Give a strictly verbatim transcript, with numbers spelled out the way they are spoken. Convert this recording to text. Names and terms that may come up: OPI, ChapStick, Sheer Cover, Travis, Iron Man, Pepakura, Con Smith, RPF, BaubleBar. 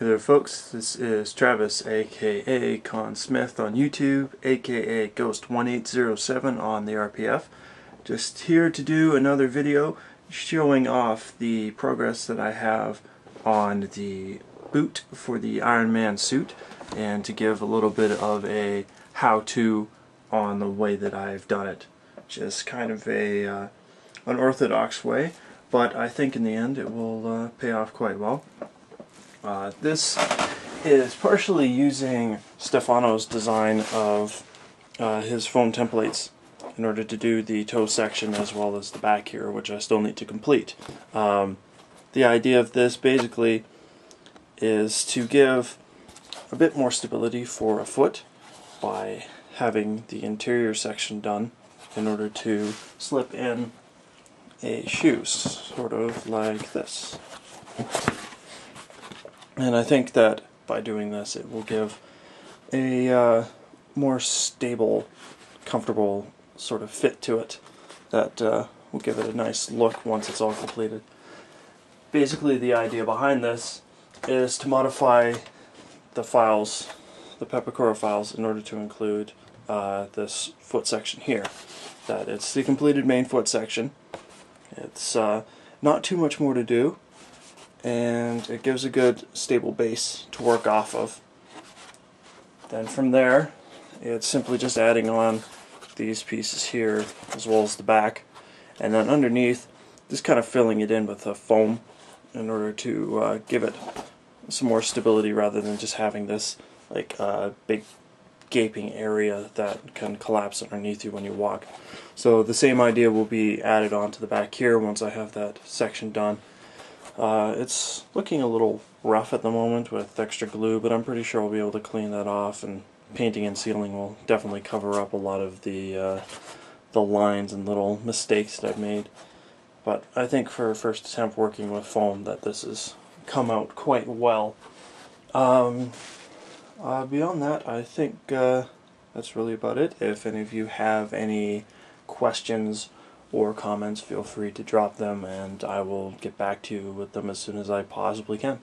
Hey there folks, this is Travis aka Con Smith on YouTube, aka Ghost one eight zero seven on the R P F. Just here to do another video showing off the progress that I have on the boot for the Iron Man suit and to give a little bit of a how-to on the way that I've done it. Just kind of a uh, unorthodox way, but I think in the end it will uh, pay off quite well. Uh, this is partially using Stefano's design of uh, his foam templates in order to do the toe section as well as the back here, which I still need to complete. Um, the idea of this basically is to give a bit more stability for a foot by having the interior section done in order to slip in a shoe, sort of like this. And I think that by doing this it will give a uh, more stable, comfortable sort of fit to it that uh, will give it a nice look once it's all completed. Basically the idea behind this is to modify the files, the Pepakura files, in order to include uh, this foot section here. That it's the completed main foot section. It's uh, not too much more to do, and it gives a good stable base to work off of. Then from there it's simply just adding on these pieces here as well as the back, and then underneath just kind of filling it in with a foam in order to uh, give it some more stability rather than just having this like uh, big gaping area that can collapse underneath you when you walk. So the same idea will be added onto the back here once I have that section done. Uh, it's looking a little rough at the moment with extra glue, but I'm pretty sure I'll be able to clean that off, and painting and sealing will definitely cover up a lot of the uh, the lines and little mistakes that I've made. But I think for a first attempt working with foam that this has come out quite well. Um, uh, beyond that, I think uh, that's really about it. If any of you have any questions or comments, feel free to drop them and I will get back to you with them as soon as I possibly can.